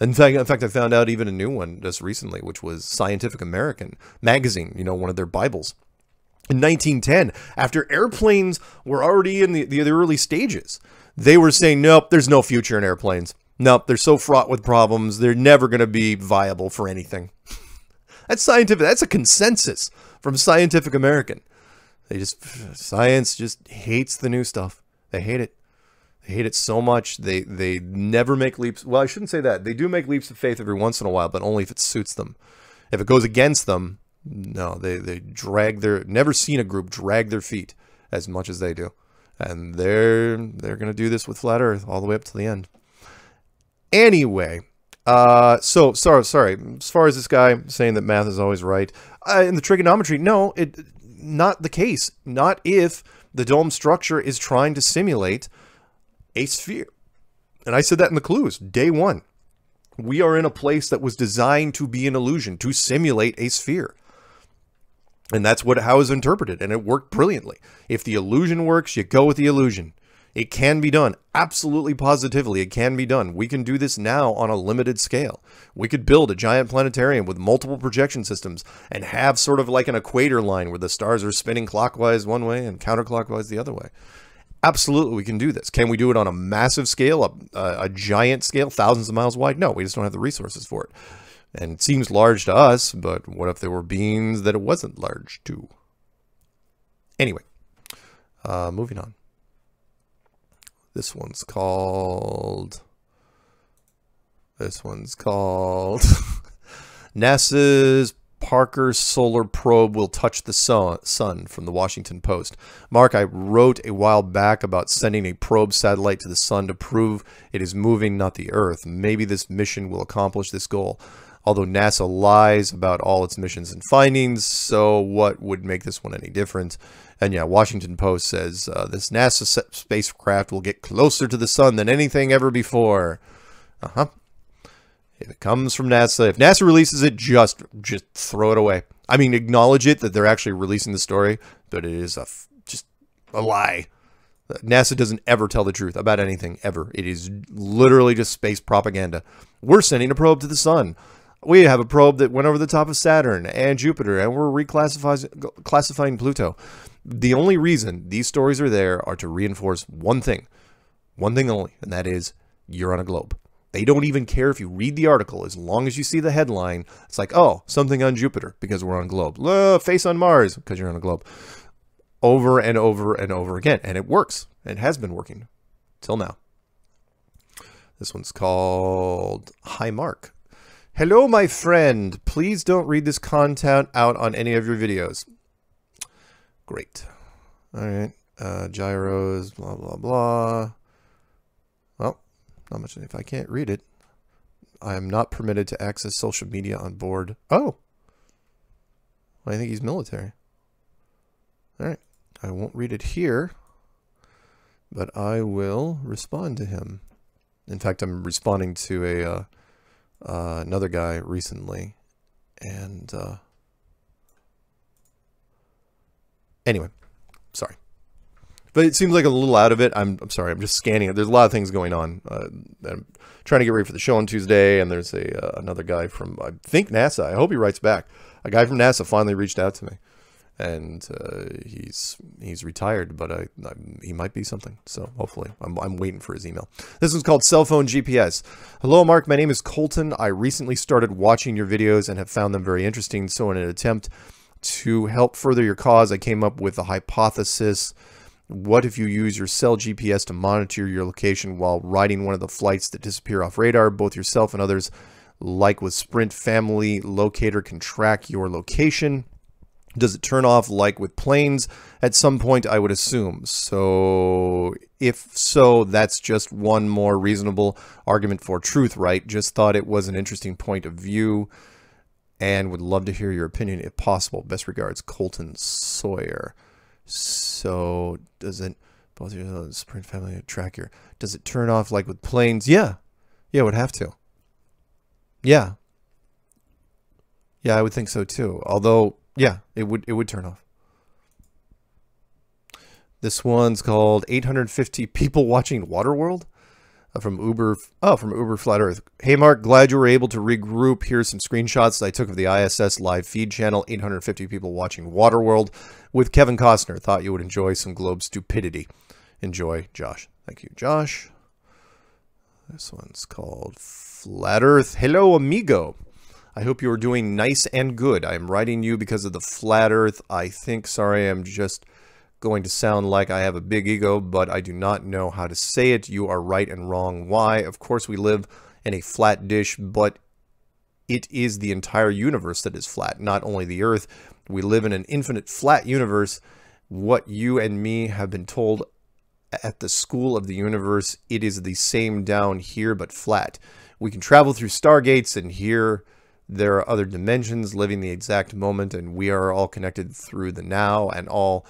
In fact, in fact, I found out even a new one just recently, which was Scientific American magazine, you know, one of their Bibles. In nineteen ten, after airplanes were already in the, the, the early stages, they were saying, nope, there's no future in airplanes. Nope, they're so fraught with problems. They're never going to be viable for anything. That's scientific. That's a consensus from Scientific American. They just, science just hates the new stuff. They hate it. They hate it so much. They, they never make leaps. Well, I shouldn't say that. They do make leaps of faith every once in a while, but only if it suits them. If it goes against them, no, they, they drag their, never seen a group drag their feet as much as they do. And they're, they're going to do this with flat earth all the way up to the end. Anyway, uh, so sorry, sorry. As far as this guy saying that math is always right, uh, in the trigonometry, no, it not the case. Not if the dome structure is trying to simulate a sphere. And I said that in the clues, day one. We are in a place that was designed to be an illusion, to simulate a sphere. And that's what how is interpreted, and it worked brilliantly. If the illusion works, you go with the illusion. It can be done. Absolutely positively, it can be done. We can do this now on a limited scale. We could build a giant planetarium with multiple projection systems and have sort of like an equator line where the stars are spinning clockwise one way and counterclockwise the other way. Absolutely, we can do this. Can we do it on a massive scale, a, a giant scale, thousands of miles wide? No, we just don't have the resources for it. And it seems large to us, but what if there were beings that it wasn't large to? Anyway, uh, moving on. This one's called... This one's called... NASA's Parker Solar Probe Will Touch the Sun, from the Washington Post. Mark, I wrote a while back about sending a probe satellite to the sun to prove it is moving, not the Earth. Maybe this mission will accomplish this goal. Although NASA lies about all its missions and findings, so what would make this one any different? And yeah, Washington Post says, uh, this NASA spacecraft will get closer to the sun than anything ever before. Uh-huh. If it comes from NASA, if NASA releases it, just just throw it away. I mean, acknowledge it that they're actually releasing the story, but it is a f just a lie. NASA doesn't ever tell the truth about anything, ever. It is literally just space propaganda. We're sending a probe to the sun. We have a probe that went over the top of Saturn and Jupiter, and we're reclassifying classifying Pluto. The only reason these stories are there are to reinforce one thing. One thing only, and that is you're on a globe. They don't even care if you read the article. As long as you see the headline, it's like, oh, something on Jupiter because we're on a globe. Uh, face on Mars because you're on a globe. Over and over and over again. And it works. It has been working till now. This one's called Hi Mark. Hello, my friend. Please don't read this content out on any of your videos. Great. All right. Uh, gyros, blah, blah, blah. Well, not much. If I can't read it, I am not permitted to access social media on board. Oh. Well, I think he's military. All right. I won't read it here, but I will respond to him. In fact, I'm responding to a... Uh, Uh, another guy recently, and uh, anyway, sorry, but it seems like a little out of it. I'm, I'm sorry, I'm just scanning it. There's a lot of things going on. Uh, I'm trying to get ready for the show on Tuesday, and there's a uh, another guy from, I think, NASA. I hope he writes back. A guy from NASA finally reached out to me, and uh, he's he's retired, but I, I he might be something, so hopefully I'm, I'm waiting for his email. This one's called Cell Phone G P S. Hello, Mark. My name is Colton. I recently started watching your videos and have found them very interesting, so in an attempt to help further your cause, I came up with a hypothesis. What if you use your cell G P S to monitor your location while riding one of the flights that disappear off radar? Both yourself and others, like with Sprint Family Locator, can track your location. Does it turn off like with planes at some point? I would assume. So if so, that's just one more reasonable argument for truth, right? Just thought it was an interesting point of view and would love to hear your opinion if possible. Best regards, Colton Sawyer. So does it, both of those Sprint Family track here. Does it turn off like with planes? Yeah. Yeah, it would have to. Yeah. Yeah, I would think so too. Although... yeah, it would it would turn off. This one's called eight hundred fifty People Watching Waterworld uh, from Uber. Oh, from Uber Flat Earth. Hey, Mark, glad you were able to regroup. Here's some screenshots I took of the I S S live feed channel, eight hundred fifty People Watching Waterworld with Kevin Costner. Thought you would enjoy some globe stupidity. Enjoy, Josh. Thank you, Josh. This one's called Flat Earth. Hello, amigo. I hope you are doing nice and good. I am writing you because of the flat earth. I think, sorry, I'm just going to sound like I have a big ego, but I do not know how to say it. You are right and wrong. Why? Of course we live in a flat dish, but it is the entire universe that is flat, not only the Earth. We live in an infinite flat universe. What you and me have been told at the school of the universe, it is the same down here, but flat. We can travel through stargates, and here there are other dimensions living the exact moment, and we are all connected through the now and all.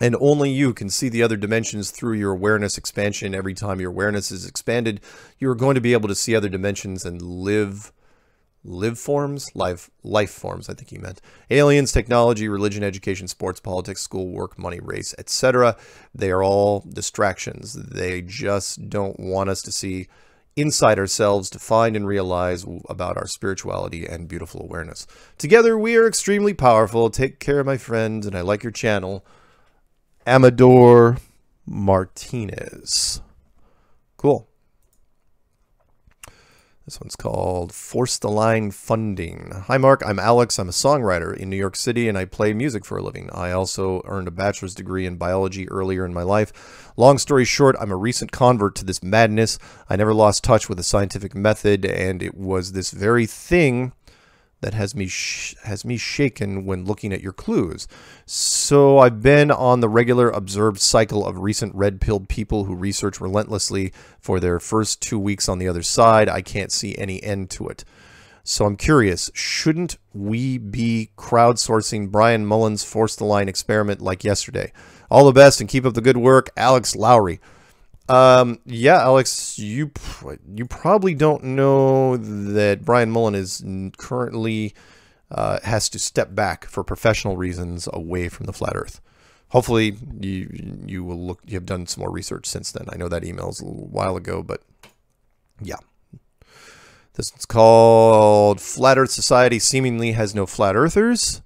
And only you can see the other dimensions through your awareness expansion. Every time your awareness is expanded, you're going to be able to see other dimensions and live live forms, life, life forms, I think he meant. Aliens, technology, religion, education, sports, politics, school, work, money, race, et cetera. They are all distractions. They just don't want us to see inside ourselves, to find and realize about our spirituality and beautiful awareness. Together, we are extremely powerful. Take care, my friends, and I like your channel. Amador Martinez. Cool. This one's called Force the Line Funding. Hi, Mark. I'm Alex. I'm a songwriter in New York City, and I play music for a living. I also earned a bachelor's degree in biology earlier in my life. Long story short, I'm a recent convert to this madness. I never lost touch with the scientific method, and it was this very thing that has me sh has me shaken when looking at your clues. So I've been on the regular observed cycle of recent red-pilled people who research relentlessly for their first two weeks on the other side. I can't see any end to it. So I'm curious, shouldn't we be crowdsourcing Brian Mullen's Force the Line experiment like yesterday? All the best and keep up the good work, Alex Lowry. Um, yeah, Alex, you, you probably don't know that Brian Mullen is currently, uh, has to step back for professional reasons away from the flat earth. Hopefully you, you will look, you have done some more research since then. I know that email's a little while ago, but yeah. This one's called Flat Earth Society Seemingly Has No Flat Earthers.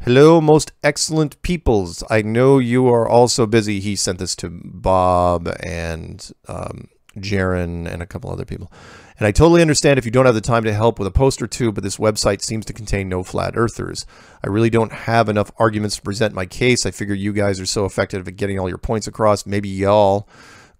Hello, most excellent peoples. I know you are all so busy. He sent this to Bob and um, Jaron and a couple other people. And I totally understand if you don't have the time to help with a post or two, but this website seems to contain no flat earthers. I really don't have enough arguments to present my case. I figure you guys are so effective at getting all your points across. Maybe y'all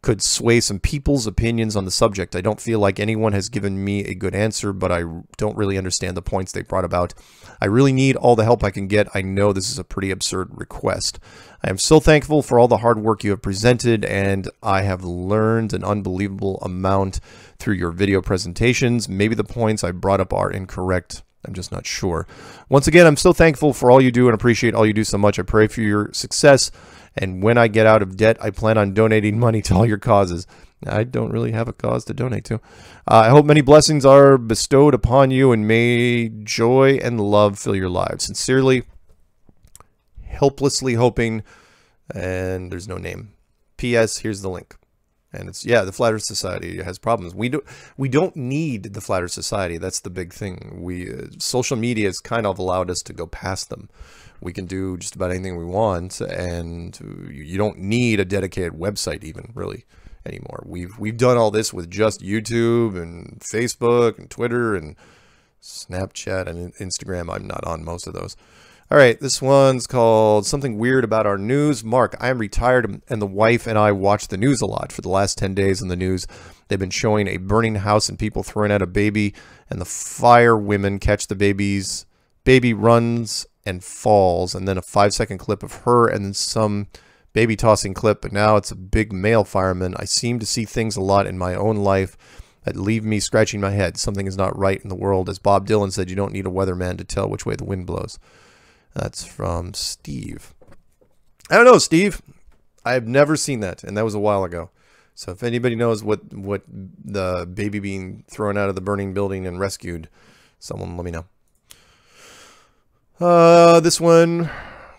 could sway some people's opinions on the subject. I don't feel like anyone has given me a good answer, but I don't really understand the points they brought about. I really need all the help I can get. I know this is a pretty absurd request. I am so thankful for all the hard work you have presented, and I have learned an unbelievable amount through your video presentations. Maybe the points I brought up are incorrect. I'm just not sure. Once again, I'm so thankful for all you do and appreciate all you do so much. I pray for your success. And when I get out of debt, I plan on donating money to all your causes. I don't really have a cause to donate to. Uh, I hope many blessings are bestowed upon you, and may joy and love fill your lives. Sincerely, helplessly hoping, and there's no name. P S. Here's the link. And it's, yeah, the Flat Earth Society has problems. We, do, we don't need the Flat Earth Society. That's the big thing. We uh, social media has kind of allowed us to go past them. We can do just about anything we want, and you don't need a dedicated website even, really, anymore. We've, we've done all this with just YouTube and Facebook and Twitter and Snapchat and Instagram. I'm not on most of those. All right, this one's called Something Weird About Our News. Mark, I am retired, and the wife and I watch the news a lot. For the last ten days in the news, they've been showing a burning house and people throwing out a baby, and the fire women catch the babies. Baby runs and falls, and then a five second clip of her, and then some baby tossing clip, but now it's a big male fireman. I seem to see things a lot in my own life that leave me scratching my head. Something is not right in the world. As Bob Dylan said, you don't need a weatherman to tell which way the wind blows. That's from Steve. I don't know, Steve. I've never seen that, and that was a while ago. So if anybody knows what, what the baby being thrown out of the burning building and rescued, someone let me know. Uh, this one,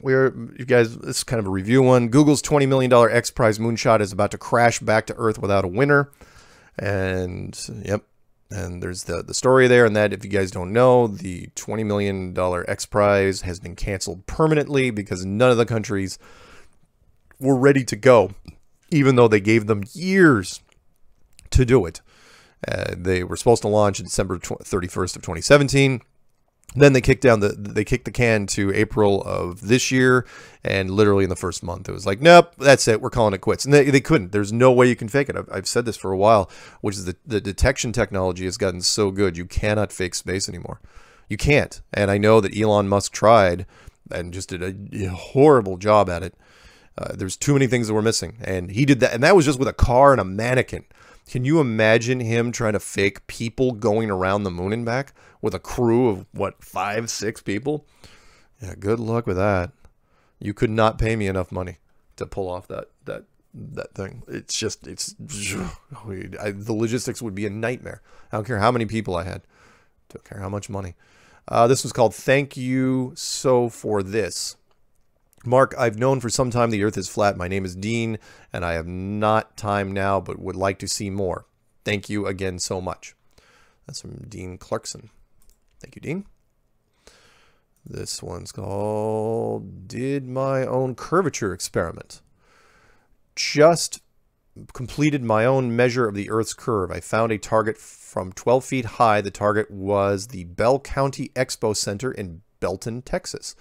we're, you guys, this is kind of a review one. Google's twenty million dollar X Prize moonshot is about to crash back to Earth without a winner. And, yep. And there's the, the story there, and that, if you guys don't know, the twenty million dollar X Prize has been canceled permanently because none of the countries were ready to go, even though they gave them years to do it. Uh, they were supposed to launch December thirty-first of twenty seventeen. Then they kicked down the they kicked the can to April of this year, and literally in the first month it was like, nope, that's it, we're calling it quits. And they, they couldn't. There's no way you can fake it. I've, I've said this for a while, which is the, the detection technology has gotten so good you cannot fake space anymore. You can't. And I know that Elon Musk tried and just did a horrible job at it. Uh, there's too many things that were missing, and he did that, and that was just with a car and a mannequin. Can you imagine him trying to fake people going around the moon and back with a crew of, what, five, six people? Yeah, good luck with that. You could not pay me enough money to pull off that that that thing. It's just, it's, I, the logistics would be a nightmare. I don't care how many people I had. Don't care how much money. Uh, this was called Thank You So For This. Mark, I've known for some time the Earth is flat. My name is Dean, and I have not time now, but would like to see more. Thank you again so much. That's from Dean Clarkson. Thank you, Dean. This one's called Did My Own Curvature Experiment. Just completed my own measure of the Earth's curve. I found a target from twelve feet high. The target was the Bell County Expo Center in Belton, Texas.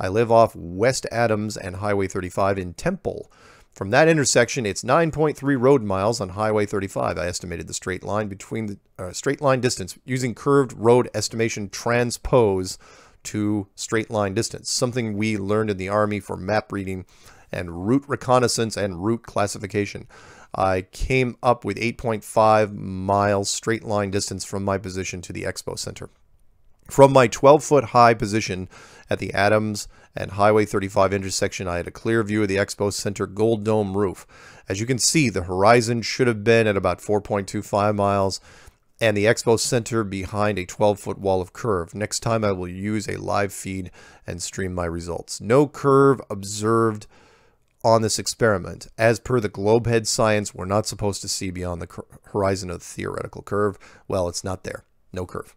I live off West Adams and Highway thirty-five in Temple. From that intersection, it's nine point three road miles on Highway thirty-five. I estimated the straight line between the uh, straight line distance using curved road estimation transpose to straight line distance, something we learned in the Army for map reading and route reconnaissance and route classification. I came up with eight point five miles straight line distance from my position to the Expo Center. From my twelve foot high position at the Adams and Highway thirty-five intersection, I had a clear view of the Expo Center Gold Dome roof. As you can see, the horizon should have been at about four point two five miles and the Expo Center behind a twelve foot wall of curve. Next time I will use a live feed and stream my results. No curve observed on this experiment. As per the Globehead science, we're not supposed to see beyond the horizon of the theoretical curve. Well, it's not there. No curve.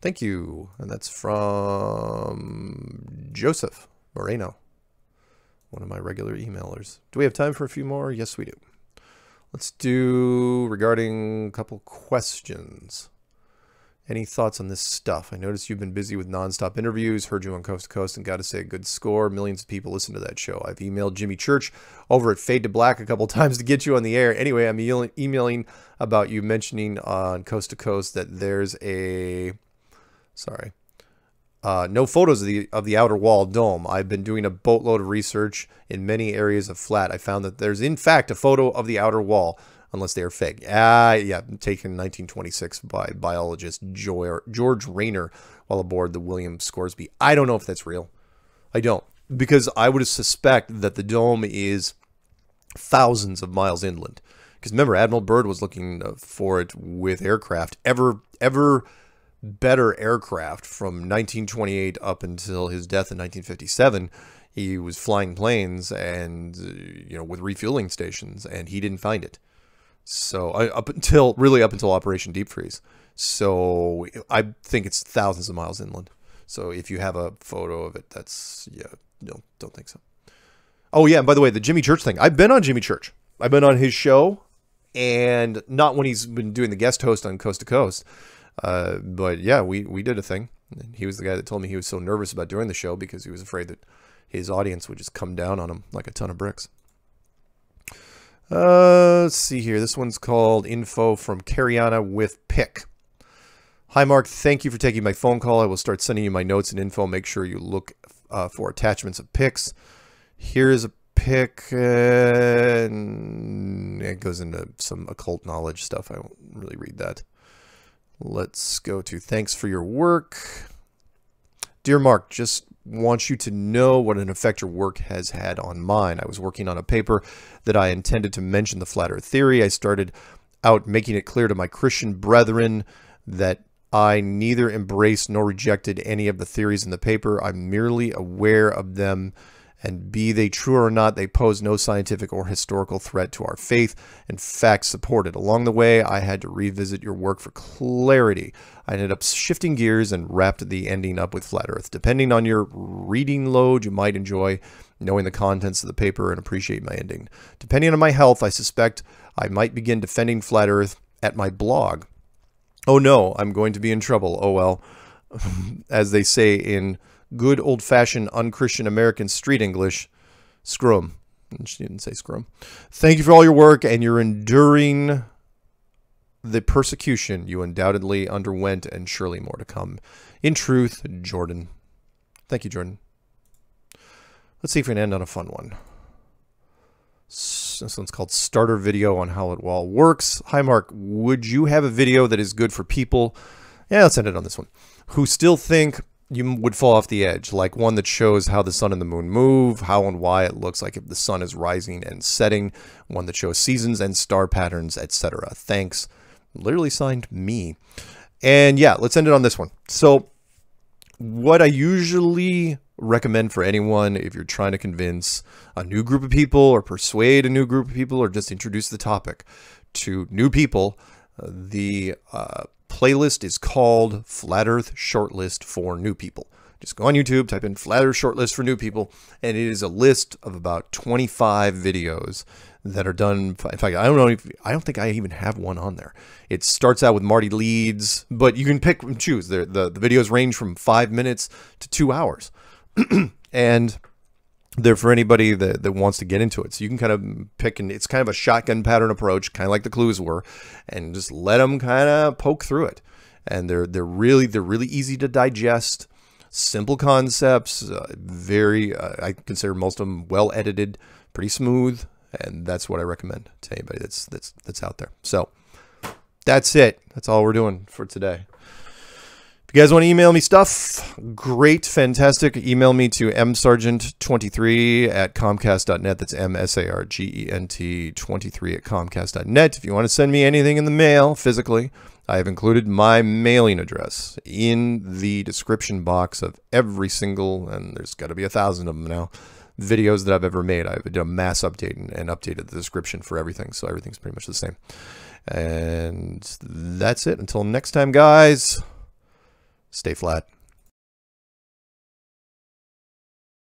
Thank you. And that's from Joseph Moreno, one of my regular emailers. Do we have time for a few more? Yes, we do. Let's do regarding a couple questions. Any thoughts on this stuff? I noticed you've been busy with nonstop interviews, heard you on Coast to Coast, and got to say a good score. Millions of people listen to that show. I've emailed Jimmy Church over at Fade to Black a couple times to get you on the air. Anyway, I'm emailing about you mentioning on Coast to Coast that there's a... Sorry. Uh, no photos of the of the outer wall dome. I've been doing a boatload of research in many areas of flat. I found that there's, in fact, a photo of the outer wall, unless they are fake. Ah, yeah, taken in nineteen twenty-six by biologist George Rayner while aboard the William Scoresby. I don't know if that's real. I don't, because I would suspect that the dome is thousands of miles inland. Because remember, Admiral Byrd was looking for it with aircraft, ever, ever... better aircraft from nineteen twenty-eight up until his death in nineteen fifty-seven. He was flying planes and, you know, with refueling stations, and he didn't find it. So up until, really up until Operation Deep Freeze. So I think it's thousands of miles inland. So if you have a photo of it, that's, yeah, no, don't think so. Oh yeah, and by the way, the Jimmy Church thing. I've been on Jimmy Church. I've been on his show, and not when he's been doing the guest host on Coast to Coast. Uh, but yeah, we, we did a thing. And he was the guy that told me he was so nervous about doing the show because he was afraid that his audience would just come down on him like a ton of bricks. Uh, let's see here. This one's called Info from Cariana with Pick. Hi, Mark. Thank you for taking my phone call. I will start sending you my notes and info. Make sure you look uh, for attachments of pics. Here's a pic. Uh, and it goes into some occult knowledge stuff. I won't really read that. Let's go to thanks for your work. Dear Mark, just want you to know what an effect your work has had on mine. I was working on a paper that I intended to mention the flat earth theory. I started out making it clear to my Christian brethren that I neither embraced nor rejected any of the theories in the paper. I'm merely aware of them, and be they true or not, they pose no scientific or historical threat to our faith. In fact, support it. Along the way, I had to revisit your work for clarity. I ended up shifting gears and wrapped the ending up with Flat Earth. Depending on your reading load, you might enjoy knowing the contents of the paper and appreciate my ending. Depending on my health, I suspect I might begin defending Flat Earth at my blog. Oh no, I'm going to be in trouble. Oh well. as they say in good old-fashioned un-Christian American street English, scrum. And she didn't say scrum. Thank you for all your work and your enduring the persecution you undoubtedly underwent, and surely more to come. In truth, Jordan. Thank you, Jordan. Let's see if we can end on a fun one. This one's called Starter Video on How It All Works. Hi, Mark. Would you have a video that is good for people? Yeah, let's end it on this one. Who still think you would fall off the edge, like one that shows how the sun and the moon move, how and why it looks like if the sun is rising and setting, one that shows seasons and star patterns, et cetera. Thanks. Literally signed, me. And yeah, let's end it on this one. So what I usually recommend for anyone, if you're trying to convince a new group of people or persuade a new group of people or just introduce the topic to new people, the uh, playlist is called Flat Earth Shortlist for New People. Just go on YouTube, type in Flat Earth Shortlist for New People, and it is a list of about twenty-five videos that are done. In fact, I don't know if, I don't think I even have one on there. It starts out with Marty Leeds, but you can pick and choose. The, the, the videos range from five minutes to two hours. And they're for anybody that, that wants to get into it. So you can kind of pick, and it's kind of a shotgun pattern approach, kind of like the clues were, and just let them kind of poke through it. And they're, they're really, they're really easy to digest, simple concepts, uh, very, uh, I consider most of them well edited, pretty smooth. And that's what I recommend to anybody that's, that's, that's out there. So that's it. That's all we're doing for today. You guys want to email me stuff? Great, fantastic. Email me to m sargent twenty-three at comcast dot net. That's M S A R G E N T twenty-three at comcast dot net. If you want to send me anything in the mail physically, I have included my mailing address in the description box of every single, and there's got to be a thousand of them now, videos that I've ever made. I've done a mass update and, and updated the description for everything, so everything's pretty much the same. And that's it. Until next time, guys. Stay flat.